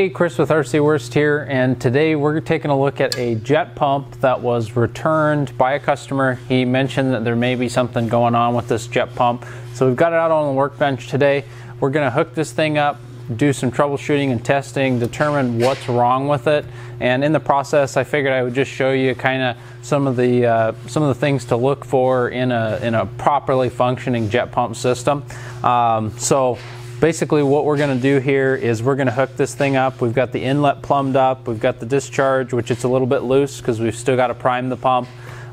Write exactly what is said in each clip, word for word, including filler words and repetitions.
Hey, Chris with R C Worst here, and today we're taking a look at a jet pump that was returned by a customer. He mentioned that there may be something going on with this jet pump, so we've got it out on the workbench today. We're going to hook this thing up, do some troubleshooting and testing, determine what's wrong with it, and in the process I figured I would just show you kind of some of the uh, some of the things to look for in a, in a properly functioning jet pump system. Um, so basically what we're going to do here is we're going to hook this thing up. We've got the inlet plumbed up, we've got the discharge, which it's a little bit loose because we've still got to prime the pump.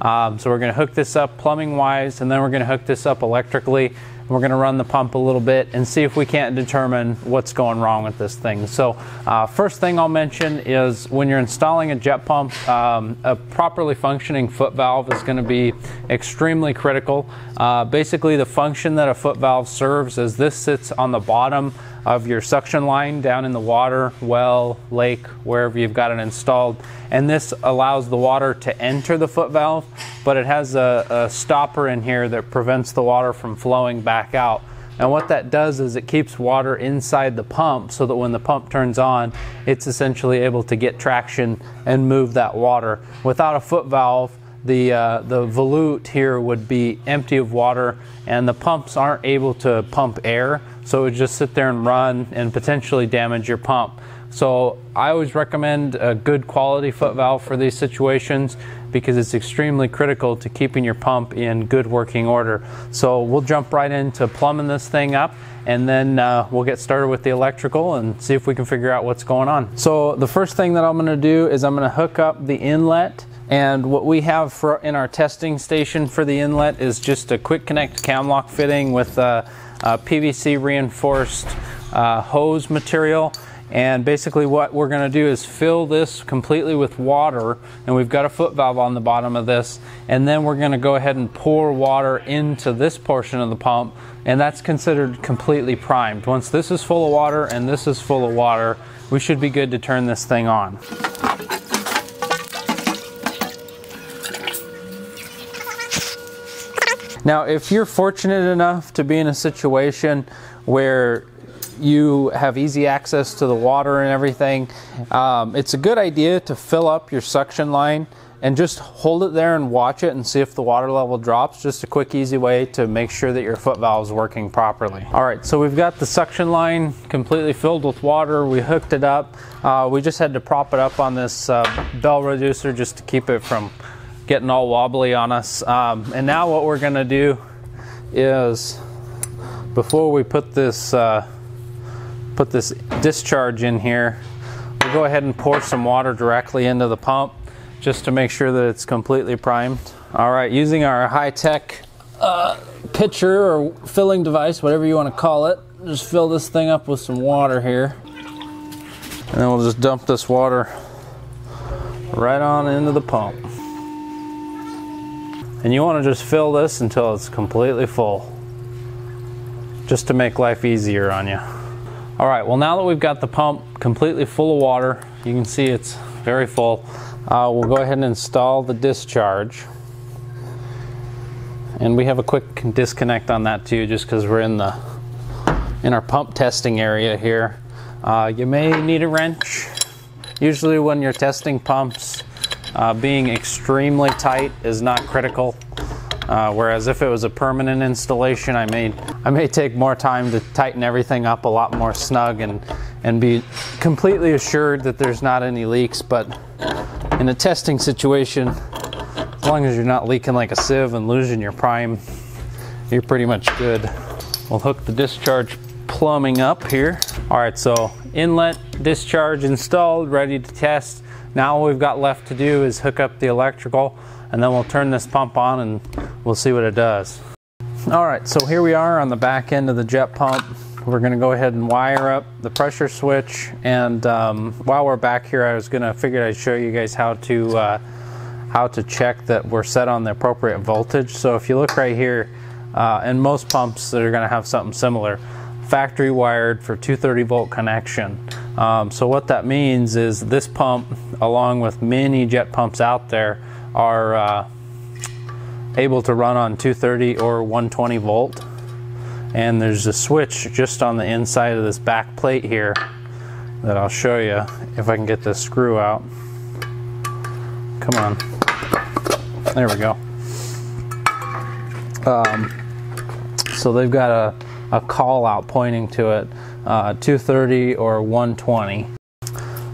Um, so we're going to hook this up plumbing wise, and then we're going to hook this up electrically. We're going to run the pump a little bit and see if we can't determine what's going wrong with this thing. So uh, first thing I'll mention is when you're installing a jet pump, um, a properly functioning foot valve is going to be extremely critical. Uh, basically the function that a foot valve serves is this sits on the bottom of your suction line down in the water, well, lake, wherever you've got it installed. And this allows the water to enter the foot valve, but it has a, a stopper in here that prevents the water from flowing back out. And what that does is it keeps water inside the pump so that when the pump turns on, it's essentially able to get traction and move that water. Without a foot valve, the uh, the volute here would be empty of water, and the pumps aren't able to pump air, so it would just sit there and run and potentially damage your pump. So I always recommend a good quality foot valve for these situations because it's extremely critical to keeping your pump in good working order. So we'll jump right into plumbing this thing up, and then uh, we'll get started with the electrical and see if we can figure out what's going on. So the first thing that I'm going to do is I'm going to hook up the inlet. And what we have for in our testing station for the inlet is just a quick connect cam lock fitting with a, a P V C reinforced uh, hose material. And basically what we're going to do is fill this completely with water, and we've got a foot valve on the bottom of this, and then we're going to go ahead and pour water into this portion of the pump, and that's considered completely primed. Once this is full of water and this is full of water, we should be good to turn this thing on. Now, if you're fortunate enough to be in a situation where you have easy access to the water and everything, um, it's a good idea to fill up your suction line and just hold it there and watch it and see if the water level drops. Just a quick, easy way to make sure that your foot valve is working properly. All right, so we've got the suction line completely filled with water. We hooked it up. Uh, we just had to prop it up on this uh, bell reducer just to keep it from getting all wobbly on us. Um, and now what we're gonna do is, before we put this uh, put this discharge in here, we'll go ahead and pour some water directly into the pump just to make sure that it's completely primed. All right, using our high-tech uh, pitcher or filling device, whatever you want to call it, just fill this thing up with some water here, and then we'll just dump this water right on into the pump. And you want to just fill this until it's completely full, just to make life easier on you. All right, well, now that we've got the pump completely full of water, you can see it's very full, uh, we'll go ahead and install the discharge. And we have a quick disconnect on that too, just because we're in the in our pump testing area here. Uh, you may need a wrench. Usually when you're testing pumps, Uh, being extremely tight is not critical, uh, whereas if it was a permanent installation, I may I may take more time to tighten everything up a lot more snug and and be completely assured that there's not any leaks. But in a testing situation, as long as you're not leaking like a sieve and losing your prime, you're pretty much good. We'll hook the discharge plumbing up here. All right, so inlet, discharge installed, ready to test. Now all we've got left to do is hook up the electrical, and then we'll turn this pump on and we'll see what it does. All right, so here we are on the back end of the jet pump. We're going to go ahead and wire up the pressure switch, and um, while we're back here, I was going to figure I'd show you guys how to uh, how to check that we're set on the appropriate voltage. So if you look right here, uh, and most pumps that are going to have something similar, factory wired for two thirty volt connection. Um, so what that means is this pump, along with many jet pumps out there, are uh, able to run on two thirty or one twenty volt. And there's a switch just on the inside of this back plate here that I'll show you if I can get this screw out. Come on. There we go. Um, so they've got a, a call out pointing to it, uh, two thirty or one twenty.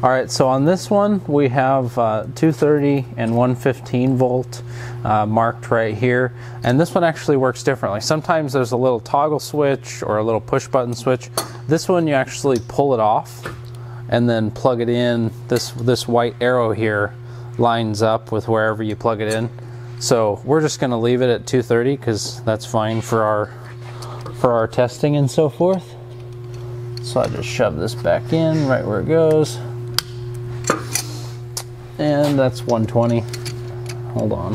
All right, so on this one, we have uh, two thirty and one fifteen volt uh, marked right here. And this one actually works differently. Sometimes there's a little toggle switch or a little push button switch. This one, you actually pull it off and then plug it in. This, this white arrow here lines up with wherever you plug it in. So we're just gonna leave it at two thirty because that's fine for our, for our testing and so forth. So I just shove this back in right where it goes. And that's one twenty. Hold on.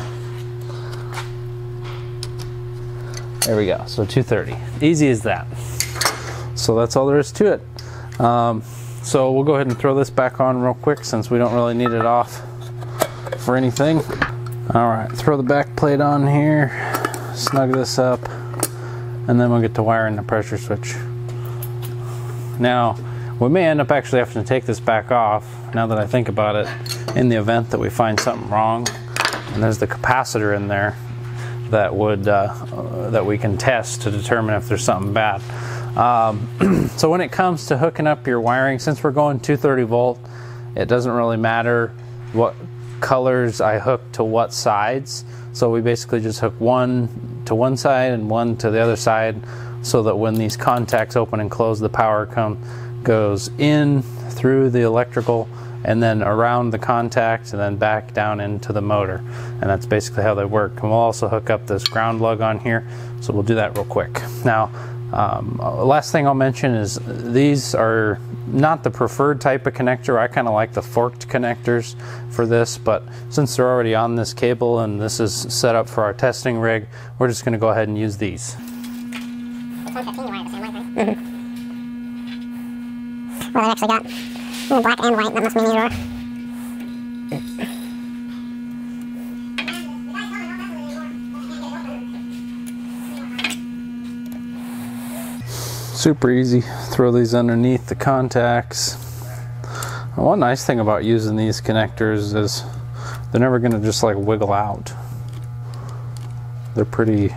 There we go. So two thirty. Easy as that. So that's all there is to it. Um, so we'll go ahead and throw this back on real quick since we don't really need it off for anything. All right, throw the back plate on here, snug this up, and then we'll get to wiring the pressure switch. Now, we may end up actually having to take this back off, now that I think about it, in the event that we find something wrong. And there's the capacitor in there that would uh, that we can test to determine if there's something bad. Um, so when it comes to hooking up your wiring, since we're going two thirty volt, it doesn't really matter what colors I hook to what sides. So we basically just hook one to one side and one to the other side, so that when these contacts open and close, the power come goes in through the electrical and then around the contacts and then back down into the motor. And that's basically how they work. And we'll also hook up this ground lug on here, so we'll do that real quick. Now, um, last thing I'll mention is these are not the preferred type of connector. I kind of like the forked connectors for this, but since they're already on this cable and this is set up for our testing rig, we're just going to go ahead and use these. Mm-hmm. Well, I actually got mm, black and white. That must mean either or. Super easy. Throw these underneath the contacts. One nice thing about using these connectors is they're never going to just like wiggle out. They're pretty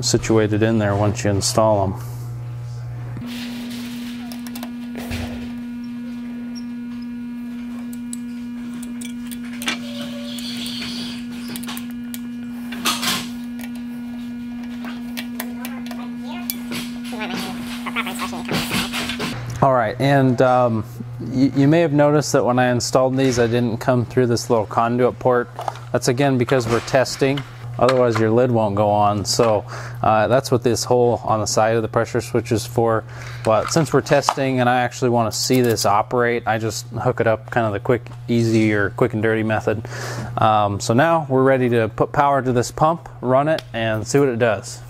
situated in there once you install them. All right, and um, you, you may have noticed that when I installed these, I didn't come through this little conduit port. That's again because we're testing. Otherwise your lid won't go on, so uh, that's what this hole on the side of the pressure switch is for. But since we're testing and I actually want to see this operate, I just hook it up kind of the quick, easy, or quick and dirty method. Um, so now we're ready to put power to this pump, run it, and see what it does.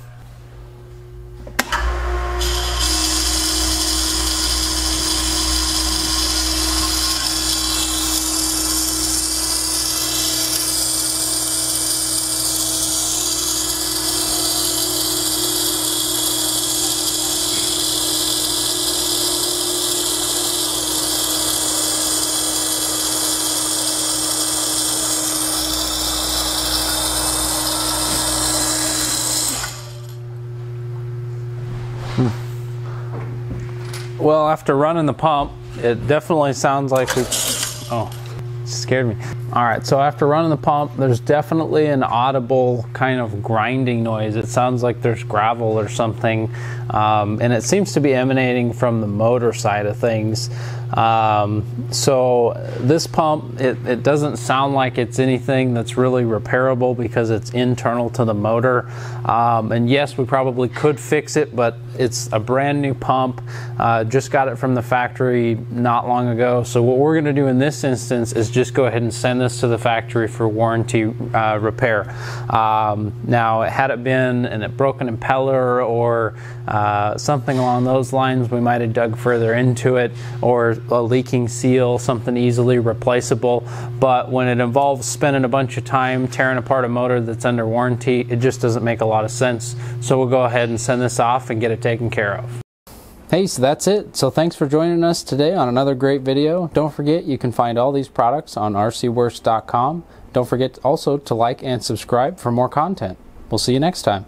Well, after running the pump, it definitely sounds like we, oh, it scared me. All right, so after running the pump, there's definitely an audible kind of grinding noise. It sounds like there's gravel or something, um, and it seems to be emanating from the motor side of things. Um, so this pump, it, it doesn't sound like it's anything that's really repairable because it's internal to the motor. Um, and yes, we probably could fix it, but it's a brand new pump. Uh, just got it from the factory not long ago. So what we're gonna do in this instance is just go ahead and send this to the factory for warranty uh, repair. Um, now, had it been an, a broken impeller or uh, something along those lines, we might have dug further into it, or a leaking seal, something easily replaceable. But when it involves spending a bunch of time tearing apart a motor that's under warranty, it just doesn't make a lot of sense. So we'll go ahead and send this off and get it taken care of. Hey, so that's it. So thanks for joining us today on another great video. Don't forget, you can find all these products on R C worst dot com. Don't forget also to like and subscribe for more content. We'll see you next time.